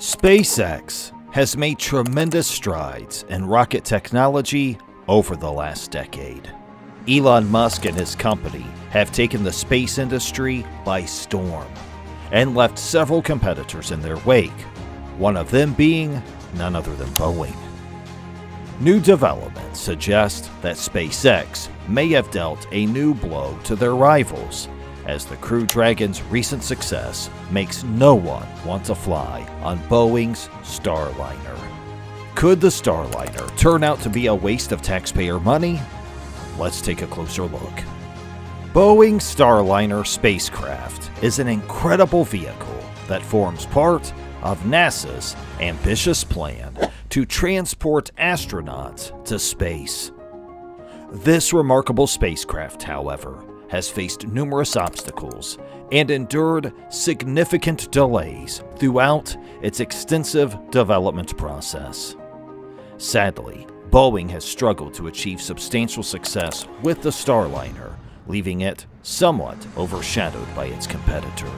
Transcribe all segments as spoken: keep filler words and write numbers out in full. SpaceX has made tremendous strides in rocket technology over the last decade. Elon Musk and his company have taken the space industry by storm and left several competitors in their wake, one of them being none other than Boeing. New developments suggest that SpaceX may have dealt a new blow to their rivals, as the Crew Dragon's recent success makes no one want to fly on Boeing's Starliner. Could the Starliner turn out to be a waste of taxpayer money? Let's take a closer look. Boeing's Starliner spacecraft is an incredible vehicle that forms part of NASA's ambitious plan to transport astronauts to space. This remarkable spacecraft, however, has faced numerous obstacles and endured significant delays throughout its extensive development process. Sadly, Boeing has struggled to achieve substantial success with the Starliner, leaving it somewhat overshadowed by its competitor.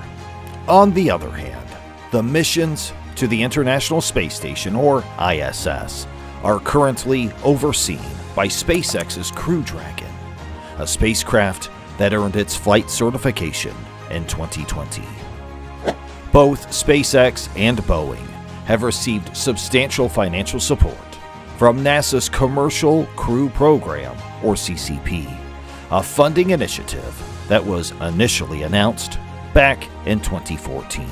On the other hand, the missions to the International Space Station, or I S S, are currently overseen by SpaceX's Crew Dragon, a spacecraft that earned its flight certification in twenty twenty. Both SpaceX and Boeing have received substantial financial support from NASA's Commercial Crew Program, or C C P, a funding initiative that was initially announced back in twenty fourteen.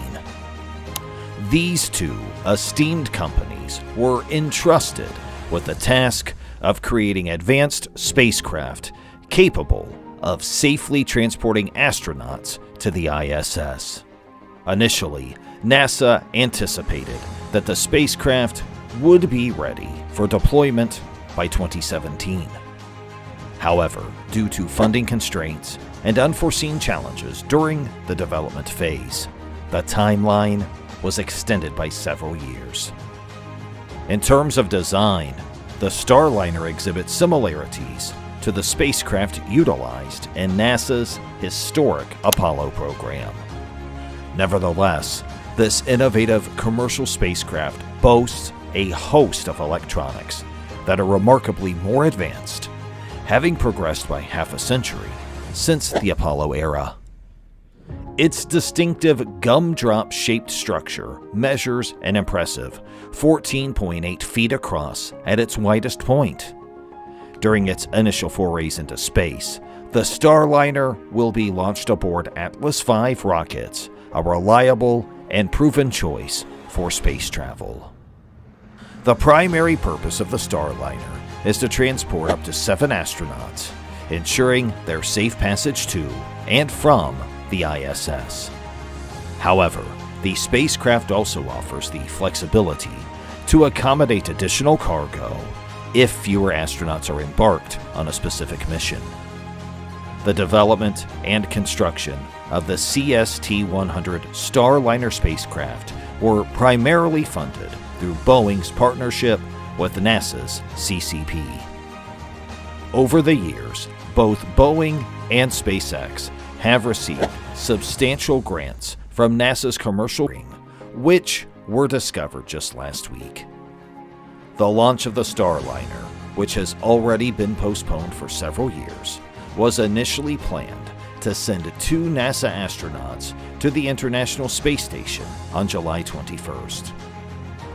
These two esteemed companies were entrusted with the task of creating advanced spacecraft capable of safely transporting astronauts to the I S S. Initially, NASA anticipated that the spacecraft would be ready for deployment by twenty seventeen. However, due to funding constraints and unforeseen challenges during the development phase, the timeline was extended by several years. In terms of design, the Starliner exhibits similarities to the spacecraft utilized in NASA's historic Apollo program. Nevertheless, this innovative commercial spacecraft boasts a host of electronics that are remarkably more advanced, having progressed by half a century since the Apollo era. Its distinctive gumdrop-shaped structure measures an impressive fourteen point eight feet across at its widest point. During its initial forays into space, the Starliner will be launched aboard Atlas five rockets, a reliable and proven choice for space travel. The primary purpose of the Starliner is to transport up to seven astronauts, ensuring their safe passage to and from the I S S. However, the spacecraft also offers the flexibility to accommodate additional cargo if fewer astronauts are embarked on a specific mission. The development and construction of the C S T one hundred Starliner spacecraft were primarily funded through Boeing's partnership with NASA's C C P. Over the years, both Boeing and SpaceX have received substantial grants from NASA's Commercial Crew, which were discovered just last week. The launch of the Starliner, which has already been postponed for several years, was initially planned to send two NASA astronauts to the International Space Station on July twenty-first.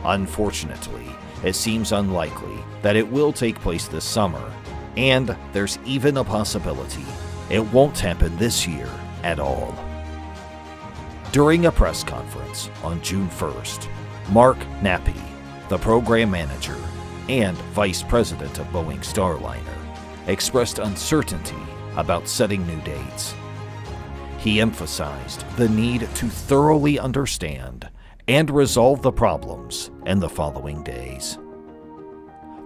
Unfortunately, it seems unlikely that it will take place this summer, and there's even a possibility it won't happen this year at all. During a press conference on June first, Mark Nappi, the program manager and vice president of Boeing Starliner, expressed uncertainty about setting new dates. He emphasized the need to thoroughly understand and resolve the problems in the following days.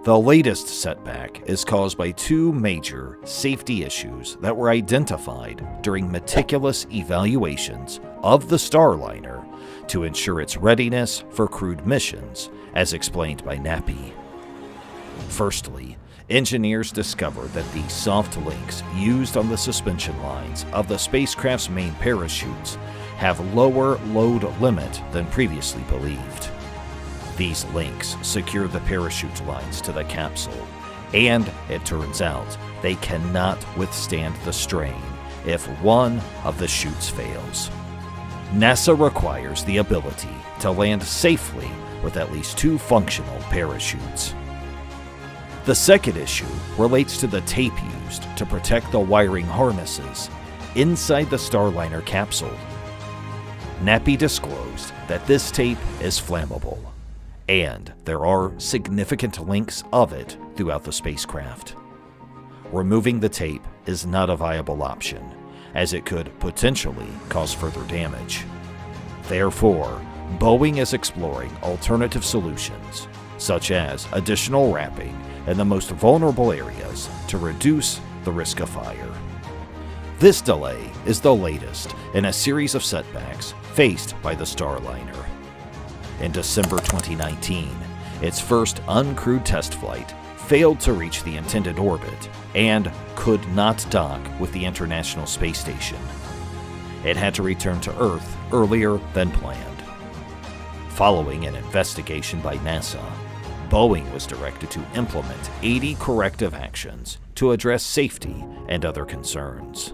The latest setback is caused by two major safety issues that were identified during meticulous evaluations of the Starliner to ensure its readiness for crewed missions, as explained by Nappi. Firstly, engineers discovered that the soft links used on the suspension lines of the spacecraft's main parachutes have lower load limit than previously believed. These links secure the parachute lines to the capsule, and it turns out they cannot withstand the strain if one of the chutes fails. NASA requires the ability to land safely with at least two functional parachutes. The second issue relates to the tape used to protect the wiring harnesses inside the Starliner capsule. Nappi disclosed that this tape is flammable, and there are significant links of it throughout the spacecraft. Removing the tape is not a viable option, as it could potentially cause further damage. Therefore, Boeing is exploring alternative solutions, such as additional wrapping in the most vulnerable areas to reduce the risk of fire. This delay is the latest in a series of setbacks faced by the Starliner. In December twenty nineteen, its first uncrewed test flight failed to reach the intended orbit and could not dock with the International Space Station. It had to return to Earth earlier than planned. Following an investigation by NASA, Boeing was directed to implement eighty corrective actions to address safety and other concerns.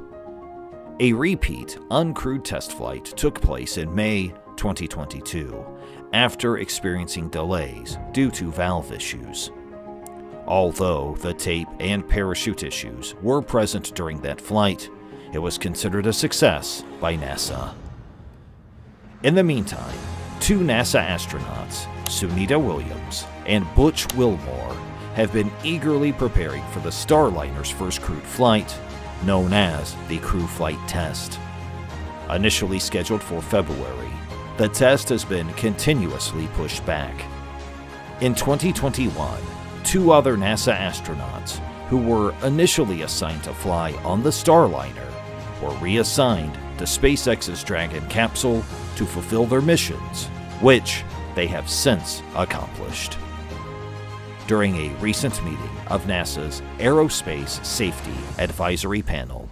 A repeat uncrewed test flight took place in May twenty twenty-two after experiencing delays due to valve issues. Although the tape and parachute issues were present during that flight, it was considered a success by NASA. In the meantime, two NASA astronauts, Sunita Williams and Butch Wilmore, have been eagerly preparing for the Starliner's first crewed flight, known as the Crew Flight Test. Initially scheduled for February, the test has been continuously pushed back. In twenty twenty-one, two other NASA astronauts, who were initially assigned to fly on the Starliner, were reassigned to SpaceX's Dragon capsule to fulfill their missions, which they have since accomplished. During a recent meeting of NASA's Aerospace Safety Advisory Panel,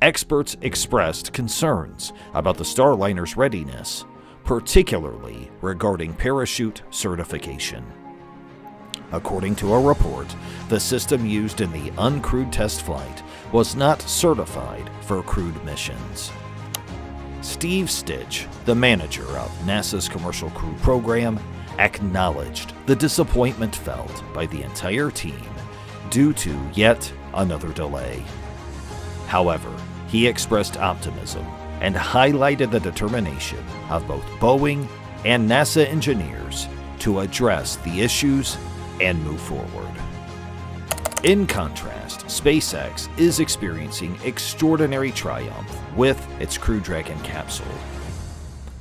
experts expressed concerns about the Starliner's readiness, particularly regarding parachute certification. According to a report, the system used in the uncrewed test flight was not certified for crewed missions. Steve Stitch, the manager of NASA's Commercial Crew Program, acknowledged the disappointment felt by the entire team due to yet another delay. However, he expressed optimism and highlighted the determination of both Boeing and NASA engineers to address the issues and move forward. In contrast, SpaceX is experiencing extraordinary triumph with its Crew Dragon capsule.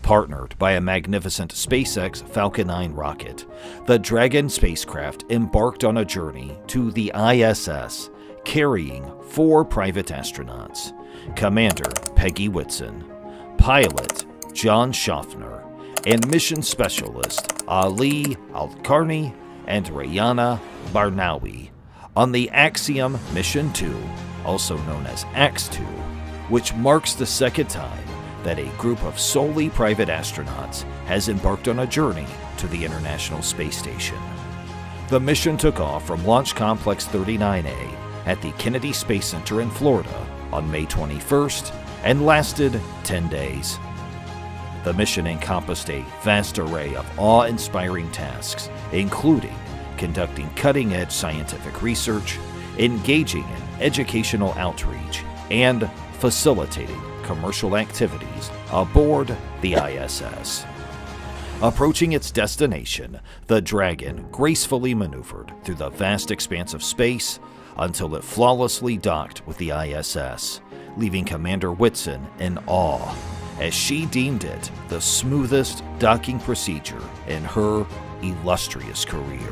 Partnered by a magnificent SpaceX Falcon nine rocket, the Dragon spacecraft embarked on a journey to the I S S, carrying four private astronauts: Commander Peggy Whitson, pilot John Shoffner, and mission specialist Ali Alkarni and Rayana Barnawi, on the Axiom Mission two, also known as Ax two, which marks the second time that a group of solely private astronauts has embarked on a journey to the International Space Station. The mission took off from Launch Complex thirty-nine A at the Kennedy Space Center in Florida on May twenty-first and lasted ten days. The mission encompassed a vast array of awe-inspiring tasks, including conducting cutting-edge scientific research, engaging in educational outreach, and facilitating commercial activities aboard the I S S. Approaching its destination, the Dragon gracefully maneuvered through the vast expanse of space until it flawlessly docked with the I S S, leaving Commander Whitson in awe, as she deemed it the smoothest docking procedure in her illustrious career.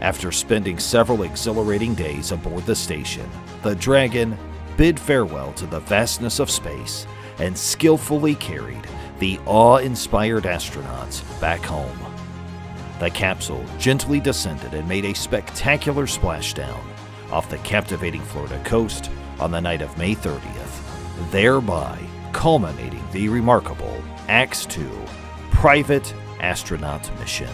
After spending several exhilarating days aboard the station, the Dragon bid farewell to the vastness of space and skillfully carried the awe-inspired astronauts back home. The capsule gently descended and made a spectacular splashdown off the captivating Florida coast on the night of May thirtieth, thereby culminating the remarkable Ax two Private astronaut mission.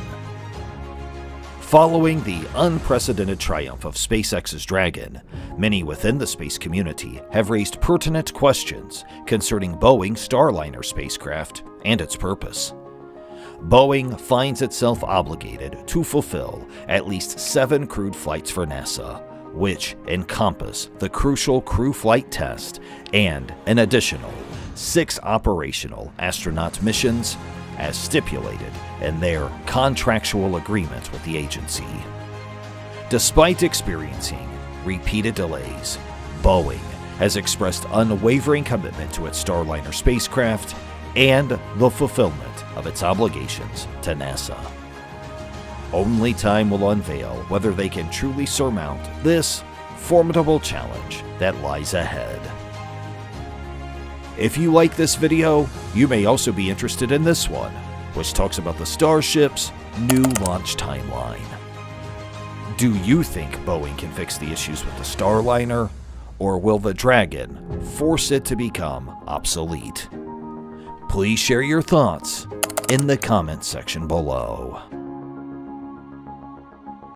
Following the unprecedented triumph of SpaceX's Dragon, many within the space community have raised pertinent questions concerning Boeing's Starliner spacecraft and its purpose. Boeing finds itself obligated to fulfill at least seven crewed flights for NASA, which encompass the crucial Crew Flight Test and an additional six operational astronaut missions as stipulated in their contractual agreement with the agency. Despite experiencing repeated delays, Boeing has expressed unwavering commitment to its Starliner spacecraft and the fulfillment of its obligations to NASA. Only time will unveil whether they can truly surmount this formidable challenge that lies ahead. If you like this video, you may also be interested in this one, which talks about the Starship's new launch timeline. Do you think Boeing can fix the issues with the Starliner, or will the Dragon force it to become obsolete? Please share your thoughts in the comments section below.